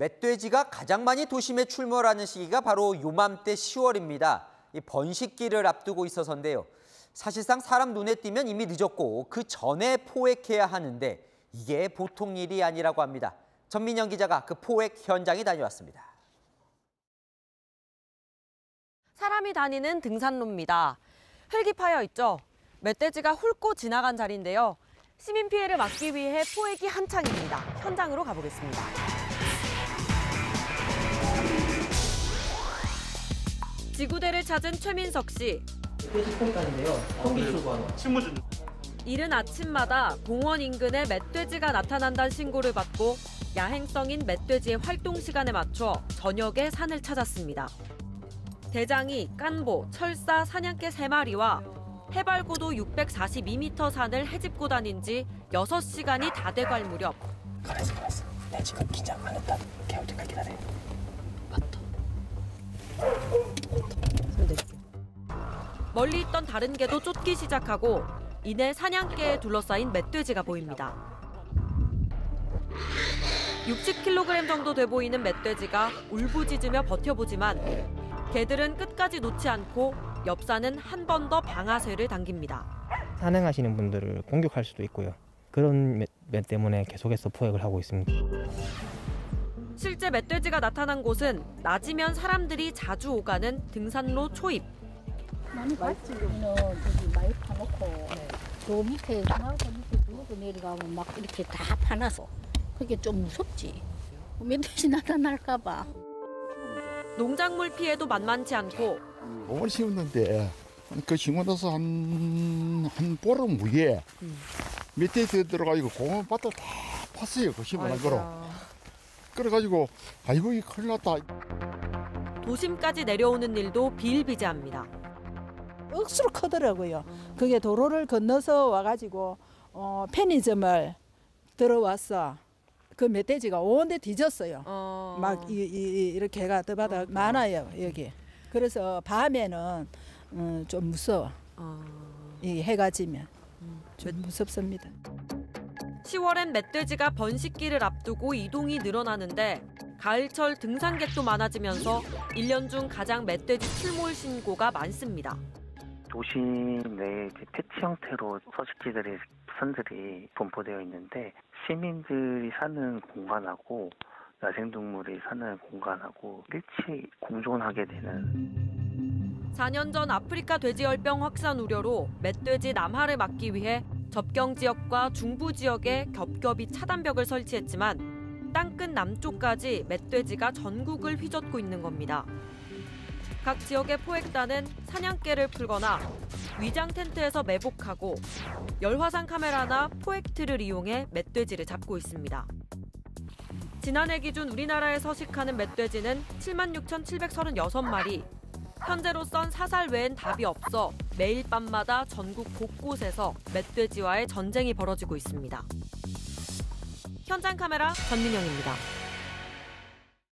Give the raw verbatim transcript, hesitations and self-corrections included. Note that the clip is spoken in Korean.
멧돼지가 가장 많이 도심에 출몰하는 시기가 바로 요맘때 시월입니다. 이 번식기를 앞두고 있어서인데요. 사실상 사람 눈에 띄면 이미 늦었고 그 전에 포획해야 하는데 이게 보통 일이 아니라고 합니다. 전민영 기자가 그 포획 현장에 다녀왔습니다. 사람이 다니는 등산로입니다. 흙이 파여 있죠. 멧돼지가 훑고 지나간 자리인데요. 시민 피해를 막기 위해 포획이 한창입니다. 현장으로 가보겠습니다. 지구대를 찾은 최민석 씨. 이른 아침마다 공원 인근에 멧돼지가 나타난다는 신고를 받고 야행성인 멧돼지의 활동 시간에 맞춰 저녁에 산을 찾았습니다. 대장이, 깐보, 철사, 사냥개 세 마리와 해발고도 육백사십이 미터 산을 헤집고 다닌 지 여섯 시간이 다 돼갈 무렵. 가만있어, 가만있어. 내 지금 긴장 안 했다. 이렇게 할 때까지 기다려. 맞다. 멀리 있던 다른 개도 쫓기 시작하고 이내 사냥개에 둘러싸인 멧돼지가 보입니다. 육십 킬로그램 정도 돼 보이는 멧돼지가 울부짖으며 버텨보지만 개들은 끝까지 놓지 않고 엽산은 한 번 더 방아쇠를 당깁니다. 산행하시는 분들을 공격할 수도 있고요. 그런 멧 때문에 계속해서 포획을 하고 있습니다. 실제 멧돼지가 나타난 곳은 낮이면 사람들이 자주 오가는 등산로 초입. 많이 봤지. 우리는 저기 많이 파놓고 저 밑에 나와서 밑에 누워서 내려가면 막 이렇게 다 파놔서 그게 좀 무섭지. 멧돼지 나타날까 봐. 농작물 피해도 만만치 않고. 몸을 심었는데 그 심고 나서 한, 한 보름 후에 멧돼지 들어가 이거 공원 밭을 다 팠어요. 그 심은 거로. 그래가지고 아이고 이 큰일 났다. 도심까지 내려오는 일도 비일비재합니다. 억수로 크더라고요. 그게 도로를 건너서 와가지고 어, 편의점을 들어왔어. 그 멧돼지가 온데 뒤졌어요. 어... 막 이, 이, 이렇게 개가 더바다 어... 많아요 여기. 그래서 밤에는 음, 좀 무서워. 어... 이 해가 지면 좀 무섭습니다. 시월엔 멧돼지가 번식기를 앞두고 이동이 늘어나는데 가을철 등산객도 많아지면서 일 년 중 가장 멧돼지 출몰 신고가 많습니다. 도심 내에 퇴치 형태로 서식지들의 선들이 분포되어 있는데 시민들이 사는 공간하고 야생동물이 사는 공간하고 일치 공존하게 되는. 사 년 전 아프리카 돼지열병 확산 우려로 멧돼지 남하를 막기 위해 접경 지역과 중부 지역에 겹겹이 차단벽을 설치했지만 땅끝 남쪽까지 멧돼지가 전국을 휘젓고 있는 겁니다. 각 지역의 포획단은 사냥개를 풀거나 위장 텐트에서 매복하고 열화상 카메라나 포획틀을 이용해 멧돼지를 잡고 있습니다. 지난해 기준 우리나라에 서식하는 멧돼지는 칠만 육천칠백삼십육 마리. 현재로선 사살 외엔 답이 없어 매일 밤마다 전국 곳곳에서 멧돼지와의 전쟁이 벌어지고 있습니다. 현장 카메라 전민영입니다.